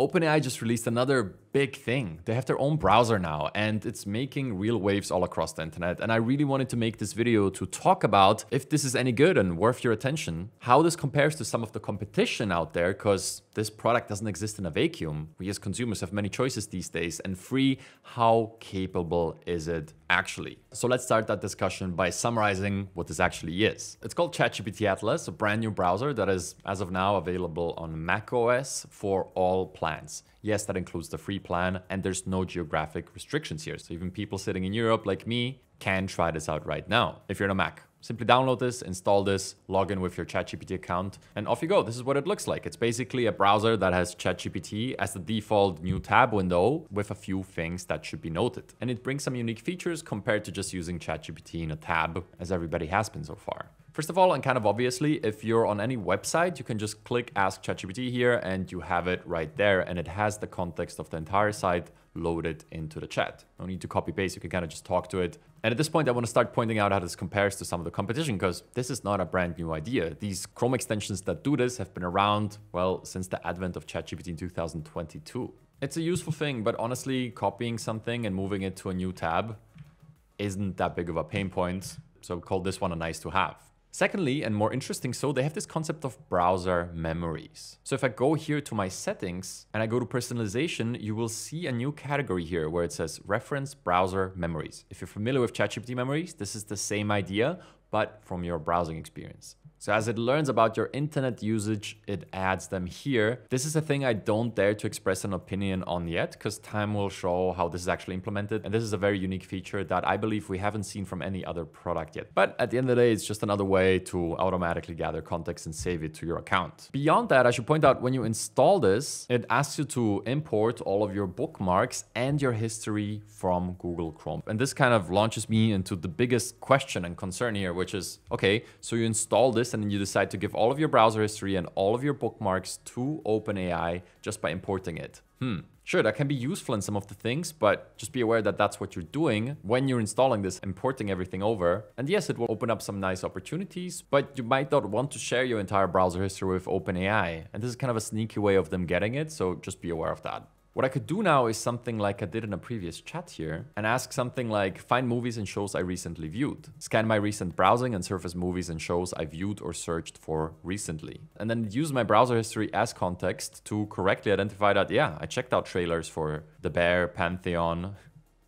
OpenAI just released another big thing. They have their own browser now, and it's making real waves all across the internet. And I really wanted to make this video to talk about if this is any good and worth your attention, how this compares to some of the competition out there, because this product doesn't exist in a vacuum. We as consumers have many choices these days, and free, how capable is it actually? So let's start that discussion by summarizing what this actually is. It's called ChatGPT Atlas, a brand new browser that is, as of now, available on macOS for all platforms. Yes, that includes the free plan, and there's no geographic restrictions here. So even people sitting in Europe like me can try this out right now. If you're on a Mac, simply download this, install this, log in with your ChatGPT account, and off you go. This is what it looks like. It's basically a browser that has ChatGPT as the default new tab window with a few things that should be noted. And it brings some unique features compared to just using ChatGPT in a tab, as everybody has been so far. First of all, and kind of obviously, if you're on any website, you can just click Ask ChatGPT here and you have it right there, and it has the context of the entire site loaded into the chat. No need to copy paste, you can kind of just talk to it. And at this point, I want to start pointing out how this compares to some of the competition, because this is not a brand new idea. These Chrome extensions that do this have been around, well, since the advent of ChatGPT in 2022. It's a useful thing, but honestly, copying something and moving it to a new tab isn't that big of a pain point. So we call this one a nice to have. Secondly, and more interesting, so they have this concept of browser memories. So if I go here to my settings and I go to personalization, you will see a new category here where it says reference browser memories. If you're familiar with ChatGPT memories, this is the same idea, but from your browsing experience. So as it learns about your internet usage, it adds them here. This is a thing I don't dare to express an opinion on yet, because time will show how this is actually implemented. And this is a very unique feature that I believe we haven't seen from any other product yet. But at the end of the day, it's just another way to automatically gather context and save it to your account. Beyond that, I should point out when you install this, it asks you to import all of your bookmarks and your history from Google Chrome. And this kind of launches me into the biggest question and concern here, which is, okay, so you install this and then you decide to give all of your browser history and all of your bookmarks to OpenAI just by importing it. Sure, that can be useful in some of the things, but just be aware that that's what you're doing when you're installing this, importing everything over. And yes, it will open up some nice opportunities, but you might not want to share your entire browser history with OpenAI. And this is kind of a sneaky way of them getting it, so just be aware of that. What I could do now is something like I did in a previous chat here and ask something like, find movies and shows I recently viewed. Scan my recent browsing and surface movies and shows I viewed or searched for recently. And then use my browser history as context to correctly identify that, yeah, I checked out trailers for The Bear, Pantheon,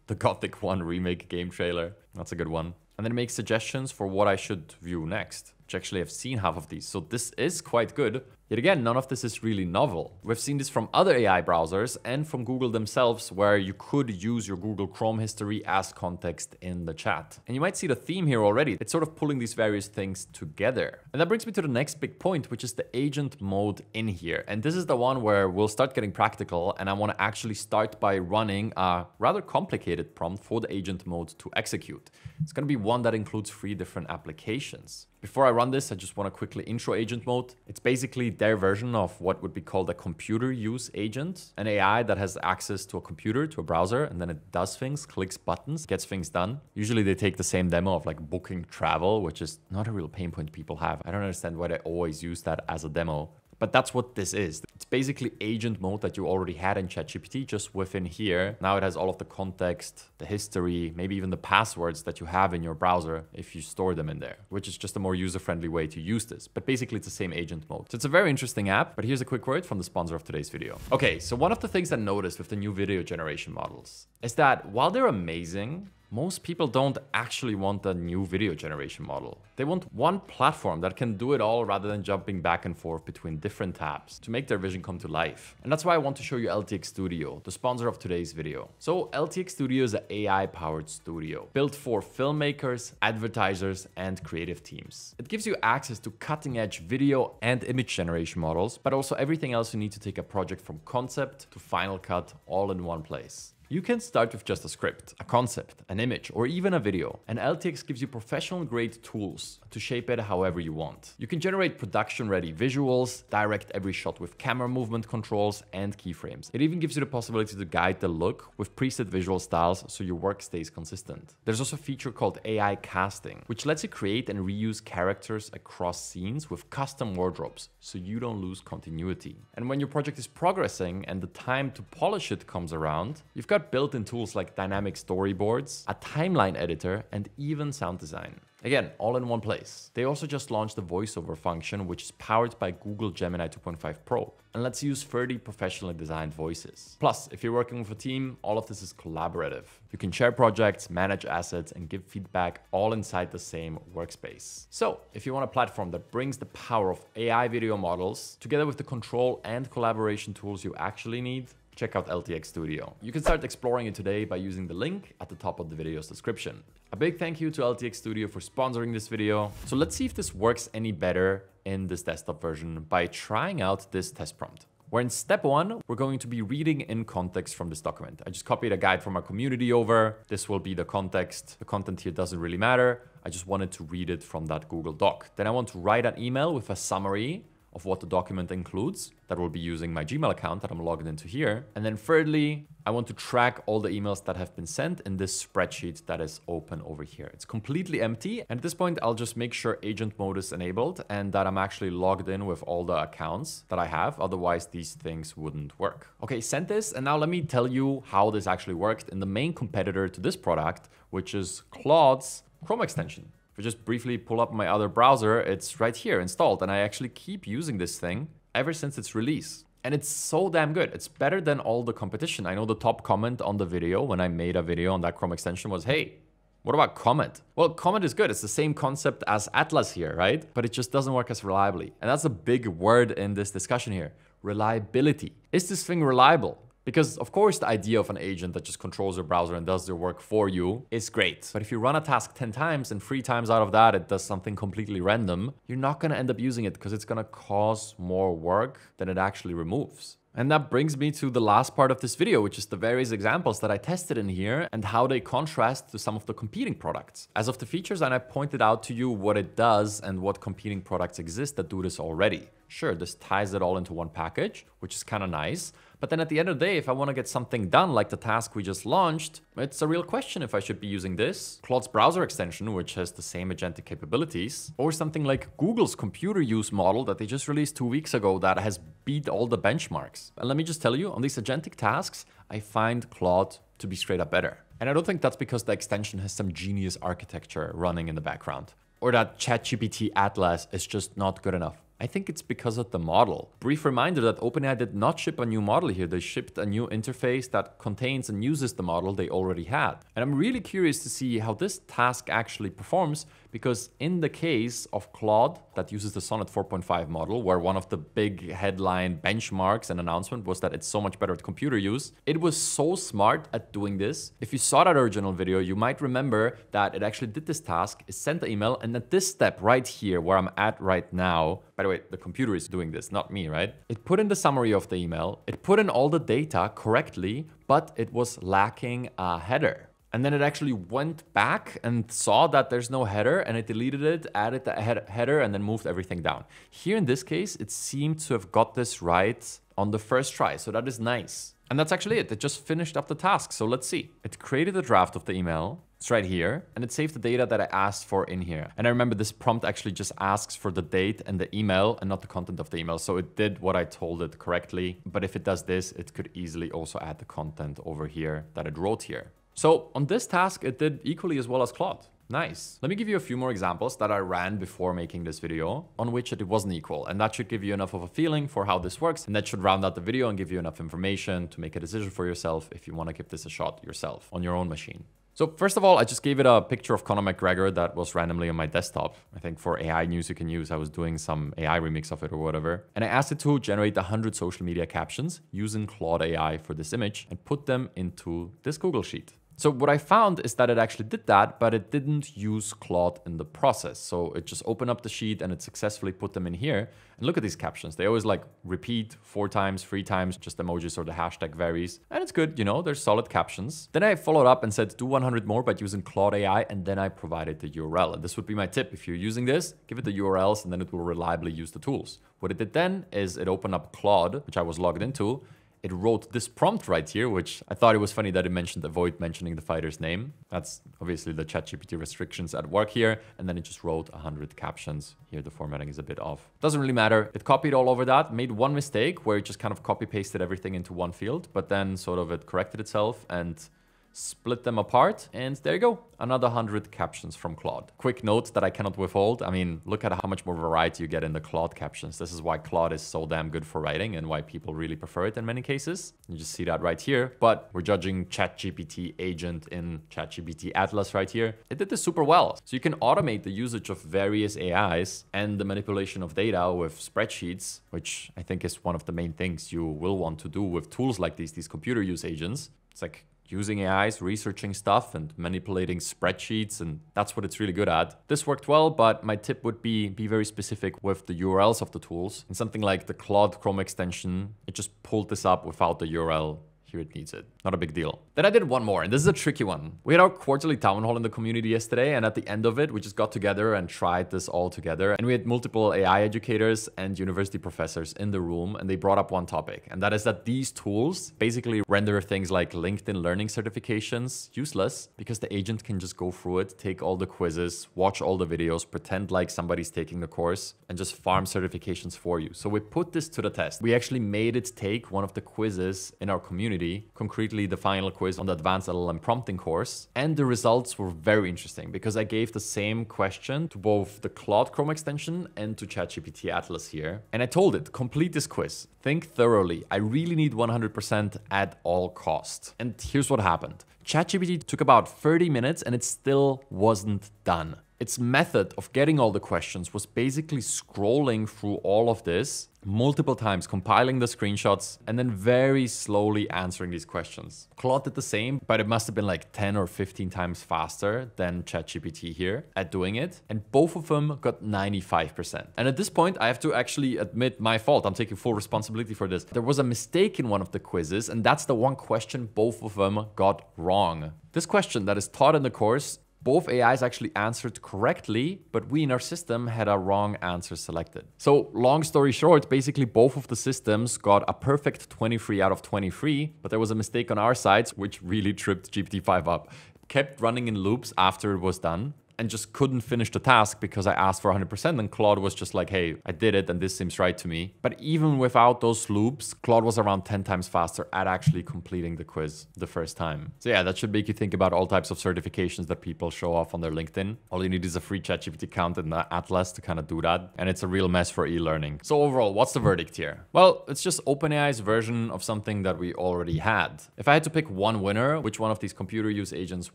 the Gothic 1 remake game trailer. That's a good one. And then make suggestions for what I should view next. Which actually I've seen half of these, so this is quite good. Yet again, none of this is really novel. We've seen this from other AI browsers and from Google themselves, where you could use your Google Chrome history as context in the chat. And you might see the theme here already. It's sort of pulling these various things together. And that brings me to the next big point, which is the agent mode in here. And this is the one where we'll start getting practical, and I want to actually start by running a rather complicated prompt for the agent mode to execute. It's going to be one that includes 3 different applications. Before I run this, I just want to quickly intro agent mode. It's basically their version of what would be called a computer use agent, an AI that has access to a computer, to a browser, and then it does things, clicks buttons, gets things done. Usually they take the same demo of like booking travel, which is not a real pain point people have. I don't understand why they always use that as a demo. But that's what this is. It's basically agent mode that you already had in ChatGPT, just within here. Now it has all of the context, the history, maybe even the passwords that you have in your browser if you store them in there, which is just a more user-friendly way to use this. But basically it's the same agent mode. So it's a very interesting app, but here's a quick word from the sponsor of today's video. Okay, so one of the things I noticed with the new video generation models is that while they're amazing, most people don't actually want a new video generation model. They want one platform that can do it all rather than jumping back and forth between different tabs to make their vision come to life. And that's why I want to show you LTX Studio, the sponsor of today's video. So LTX Studio is an AI-powered studio built for filmmakers, advertisers, and creative teams. It gives you access to cutting-edge video and image generation models, but also everything else you need to take a project from concept to final cut all in one place. You can start with just a script, a concept, an image, or even a video. And LTX gives you professional grade tools to shape it however you want. You can generate production ready visuals, direct every shot with camera movement controls and keyframes. It even gives you the possibility to guide the look with preset visual styles so your work stays consistent. There's also a feature called AI casting, which lets you create and reuse characters across scenes with custom wardrobes so you don't lose continuity. And when your project is progressing and the time to polish it comes around, you've got built-in tools like dynamic storyboards, a timeline editor, and even sound design. Again, all in one place. They also just launched the voiceover function, which is powered by Google Gemini 2.5 Pro, and lets you use 30 professionally designed voices. Plus, if you're working with a team, all of this is collaborative. You can share projects, manage assets, and give feedback all inside the same workspace. So, if you want a platform that brings the power of AI video models together with the control and collaboration tools you actually need, check out LTX Studio. You can start exploring it today by using the link at the top of the video's description. A big thank you to LTX Studio for sponsoring this video. So let's see if this works any better in this desktop version by trying out this test prompt, where in step one, we're going to be reading in context from this document. I just copied a guide from our community over. This will be the context. The content here doesn't really matter. I just wanted to read it from that Google Doc. Then I want to write an email with a summary of what the document includes. That will be using my Gmail account that I'm logged into here. And then thirdly, I want to track all the emails that have been sent in this spreadsheet that is open over here. It's completely empty. And at this point, I'll just make sure agent mode is enabled and that I'm actually logged in with all the accounts that I have. Otherwise, these things wouldn't work. Okay, sent this. And now let me tell you how this actually worked in the main competitor to this product, which is Claude's Chrome extension. If I just briefly pull up my other browser, it's right here installed. And I actually keep using this thing ever since its release. And it's so damn good. It's better than all the competition. I know the top comment on the video when I made a video on that Chrome extension was, hey, what about Comet? Well, Comet is good. It's the same concept as Atlas here, right? But it just doesn't work as reliably. And that's a big word in this discussion here. Reliability. Is this thing reliable? Because of course the idea of an agent that just controls your browser and does their work for you is great. But if you run a task 10 times and 3 times out of that it does something completely random, you're not gonna end up using it because it's gonna cause more work than it actually removes. And that brings me to the last part of this video, which is the various examples that I tested in here and how they contrast to some of the competing products. As of the features, and I pointed out to you what it does and what competing products exist that do this already. Sure, this ties it all into one package, which is kind of nice. But then at the end of the day, if I want to get something done, like the task we just launched, it's a real question if I should be using this, Claude's browser extension, which has the same agentic capabilities, or something like Google's computer use model that they just released 2 weeks ago that has beat all the benchmarks. And let me just tell you, on these agentic tasks, I find Claude to be straight up better. And I don't think that's because the extension has some genius architecture running in the background, or that ChatGPT Atlas is just not good enough. I think it's because of the model. Brief reminder that OpenAI did not ship a new model here. They shipped a new interface that contains and uses the model they already had. And I'm really curious to see how this task actually performs, because in the case of Claude that uses the Sonnet 4.5 model, where one of the big headline benchmarks and announcement was that it's so much better at computer use, it was so smart at doing this. If you saw that original video, you might remember that it actually did this task, it sent the email, and at this step right here, where I'm at right now, by the way, the computer is doing this, not me, right? It put in the summary of the email, it put in all the data correctly, but it was lacking a header. And then it actually went back and saw that there's no header and it deleted it, added the header, and then moved everything down. Here in this case, it seemed to have got this right on the first try, so that is nice. And that's actually it. It just finished up the task, so let's see. It created a draft of the email. It's right here, and it saved the data that I asked for in here. And I remember this prompt actually just asks for the date and the email and not the content of the email. So it did what I told it correctly. But if it does this, it could easily also add the content over here that it wrote here. So on this task, it did equally as well as Claude. Nice. Let me give you a few more examples that I ran before making this video on which it wasn't equal. And that should give you enough of a feeling for how this works. And that should round out the video and give you enough information to make a decision for yourself if you want to give this a shot yourself on your own machine. So first of all, I just gave it a picture of Conor McGregor that was randomly on my desktop. I think for AI news you can use, I was doing some AI remix of it or whatever. And I asked it to generate 100 social media captions using Claude AI for this image and put them into this Google Sheet. So what I found is that it actually did that, but it didn't use Claude in the process. So it just opened up the sheet and it successfully put them in here. And look at these captions. They always like repeat 4 times, 3 times, just emojis or the hashtag varies. And it's good, you know, they're solid captions. Then I followed up and said, do 100 more, but using Claude AI. And then I provided the URL. And this would be my tip. If you're using this, give it the URLs and then it will reliably use the tools. What it did then is it opened up Claude, which I was logged into. It wrote this prompt right here, which I thought it was funny that it mentioned avoid mentioning the fighter's name. That's obviously the ChatGPT restrictions at work here. And then it just wrote 100 captions. Here, the formatting is a bit off. Doesn't really matter. It copied all over that, made one mistake where it just kind of copy pasted everything into one field, but then sort of it corrected itself and split them apart. And there you go, another 100 captions from Claude. Quick note that I cannot withhold. I mean, look at how much more variety you get in the Claude captions. This is why Claude is so damn good for writing and why people really prefer it in many cases. You just see that right here, but we're judging ChatGPT agent in ChatGPT Atlas right here. It did this super well. So you can automate the usage of various AIs and the manipulation of data with spreadsheets, which I think is one of the main things you will want to do with tools like these computer use agents. It's like using AIs, researching stuff and manipulating spreadsheets, and that's what it's really good at. This worked well, but my tip would be very specific with the URLs of the tools. And something like the Claude Chrome extension, it just pulled this up without the URL. Here it needs it. Not a big deal. Then I did one more, and this is a tricky one. We had our quarterly town hall in the community yesterday, and at the end of it, we just got together and tried this all together. And we had multiple AI educators and university professors in the room, and they brought up one topic, and that is that these tools basically render things like LinkedIn learning certifications useless because the agent can just go through it, take all the quizzes, watch all the videos, pretend like somebody's taking the course, and just farm certifications for you. So we put this to the test. We actually made it take one of the quizzes in our community, concretely the final quiz on the advanced LLM prompting course. And the results were very interesting because I gave the same question to both the Claude Chrome extension and to ChatGPT Atlas here. And I told it, complete this quiz, think thoroughly. I really need 100% at all costs. And here's what happened. ChatGPT took about 30 minutes and it still wasn't done. Its method of getting all the questions was basically scrolling through all of this multiple times, compiling the screenshots, and then very slowly answering these questions. Claude did the same, but it must have been like 10 or 15 times faster than ChatGPT here at doing it. And both of them got 95%. And at this point, I have to actually admit my fault. I'm taking full responsibility for this. There was a mistake in one of the quizzes, and that's the one question both of them got wrong. This question that is taught in the course, both AIs actually answered correctly, but we in our system had a wrong answer selected. So long story short, basically both of the systems got a perfect 23 out of 23, but there was a mistake on our sides, which really tripped GPT-5 up. It kept running in loops after it was done and just couldn't finish the task because I asked for 100% and Claude was just like, hey, I did it and this seems right to me. But even without those loops, Claude was around 10 times faster at actually completing the quiz the first time. So yeah, that should make you think about all types of certifications that people show off on their LinkedIn. All you need is a free ChatGPT account and the Atlas to kind of do that. And it's a real mess for e-learning. So overall, what's the verdict here? Well, it's just OpenAI's version of something that we already had. If I had to pick one winner, which one of these computer use agents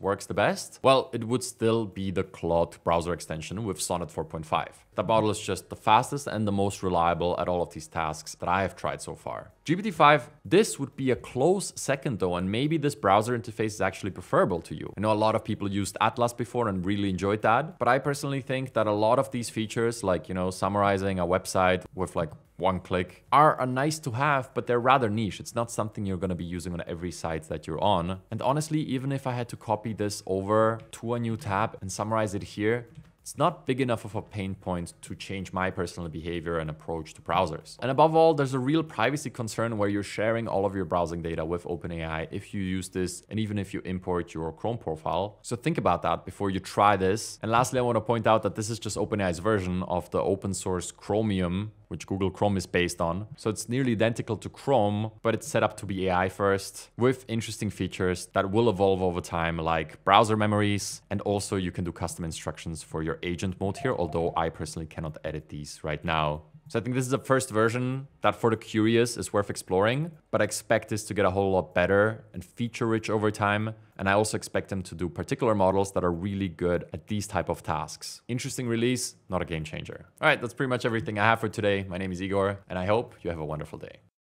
works the best? Well, it would still be the Claude browser extension with Sonnet 4.5. That model is just the fastest and the most reliable at all of these tasks that I have tried so far. GPT-5, this would be a close second though, and maybe this browser interface is actually preferable to you. I know a lot of people used Atlas before and really enjoyed that, but I personally think that a lot of these features, like, you know, summarizing a website with like one click, are a nice to have, but they're rather niche. It's not something you're going to be using on every site that you're on. And honestly, even if I had to copy this over to a new tab and summarize it here, it's not big enough of a pain point to change my personal behavior and approach to browsers. And above all, there's a real privacy concern where you're sharing all of your browsing data with OpenAI if you use this and even if you import your Chrome profile. So think about that before you try this. And lastly, I want to point out that this is just OpenAI's version of the open source Chromium, which Google Chrome is based on. So it's nearly identical to Chrome, but it's set up to be AI first with interesting features that will evolve over time, like browser memories. And also you can do custom instructions for your agent mode here, although I personally cannot edit these right now. So I think this is a first version that for the curious is worth exploring, but I expect this to get a whole lot better and feature rich over time. And I also expect them to do particular models that are really good at these type of tasks. Interesting release, not a game changer. All right, that's pretty much everything I have for today. My name is Igor, and I hope you have a wonderful day.